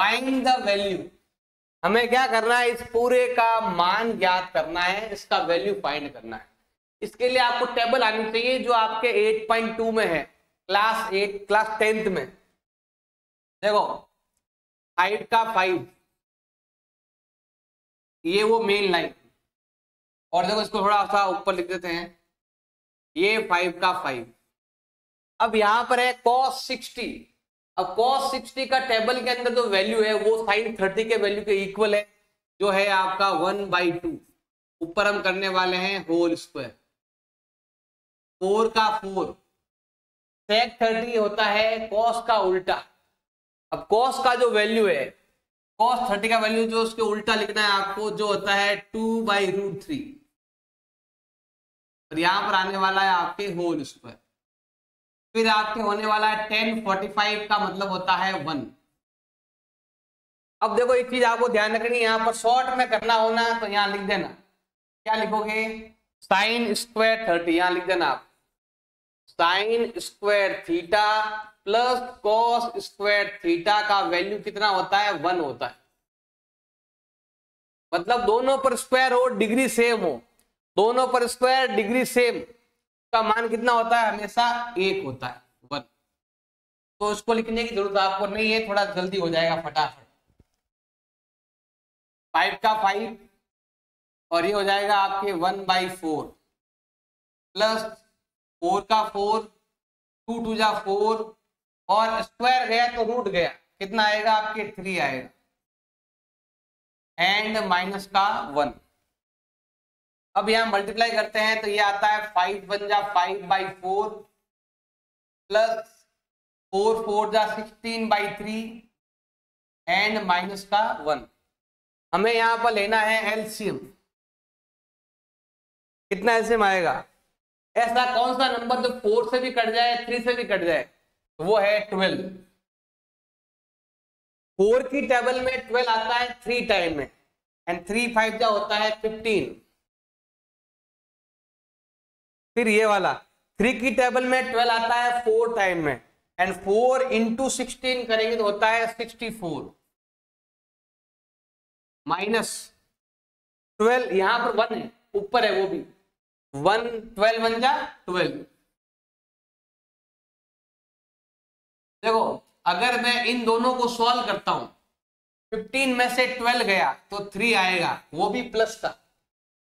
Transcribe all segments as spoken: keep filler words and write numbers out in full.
Find the value, हमें क्या करना है, इस पूरे का मान ज्ञात करना है, इसका वैल्यू फाइंड करना है। इसके लिए आपको टेबल आनी चाहिए जो आपके एट पॉइंट टू में है, क्लास एट क्लास टेंथ में। देखो हाइट का फाइव, ये वो मेन लाइन, और देखो इसको थोड़ा सा ऊपर लिख देते हैं, ये फाइव का फाइव। अब यहाँ पर है कॉस सिक्सटी। अब कॉस सिक्सटी का टेबल के अंदर जो वैल्यू है वो साइन थर्टी के वैल्यू के इक्वल है, जो है आपका वन बाई टू। ऊपर हम करने वाले हैं होल स्क्वायर। फोर का फोर, सेक थर्टी होता है कॉस का उल्टा। अब कॉस का जो वैल्यू है, कॉस थर्टी का वैल्यू जो उसके उल्टा लिखना है आपको, जो होता है टू बाई रूट थ्री, और यहां पर आने वाला है आपके होल स्क्वायर। फिर आपके होने वाला है टेन फोर्टी फाइव का मतलब होता है वन। अब देखो एक चीज आपको ध्यान रखनी है, यहाँ पर शॉर्ट में करना होना तो यहाँ लिख देना, क्या लिखोगे, साइन स्क्वायर थर्टी, यहाँ लिख देना आप sine square theta plus cos square theta का वैल्यू कितना होता है, वन होता है। मतलब दोनों पर स्क्वायर हो, डिग्री सेम हो, दोनों पर स्क्वायर डिग्री सेम, का मान कितना होता है, हमेशा एक होता है, वन। तो उसको लिखने की जरूरत आपको नहीं है, थोड़ा जल्दी हो जाएगा फटाफट। फाइव का फाइव, और ये हो जाएगा आपके one by four plus four का फोर, टू टू जा फोर, और स्क्वायर गया तो रूट गया, कितना आएगा आपके थ्री आएगा, एंड माइनस का वन। अब यहाँ मल्टीप्लाई करते हैं तो ये आता है फाइव वन जा five by four plus four four जा sixteen by three and minus का वन। हमें यहाँ पर लेना है एलसीएम, कितना एलसीएम आएगा, ऐसा कौन सा नंबर जो फोर से भी कट जाए थ्री से भी कट जाए, वो है ट्वेल्व। फोर की टेबल में ट्वेल्व आता है थ्री टाइम में, एंड थ्री फाइव जा होता है फिफ्टीन। फिर ये वाला थ्री की टेबल में ट्वेल्व आता है फोर टाइम में, एंड फोर इंटू सिक्सटीन करेंगे तो होता है सिक्सटी फोर, माइनस ट्वेल्व, यहां पर वन है ऊपर है वो भी वन, ट्वेल्व वन जा ट्वेल्व। देखो अगर मैं इन दोनों को सॉल्व करता हूं, फिफ्टीन में से ट्वेल्व गया तो थ्री आएगा, वो भी प्लस का,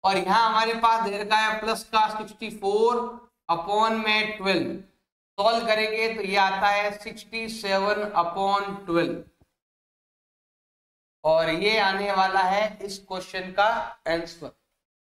और यहाँ हमारे पास देर का है प्लस का सिक्सटी फोर अपॉन में ट्वेल्व। सॉल्व करेंगे तो ये आता है सिक्सटी सेवन अपॉन ट्वेल्व, और ये आने वाला है इस क्वेश्चन का आंसर।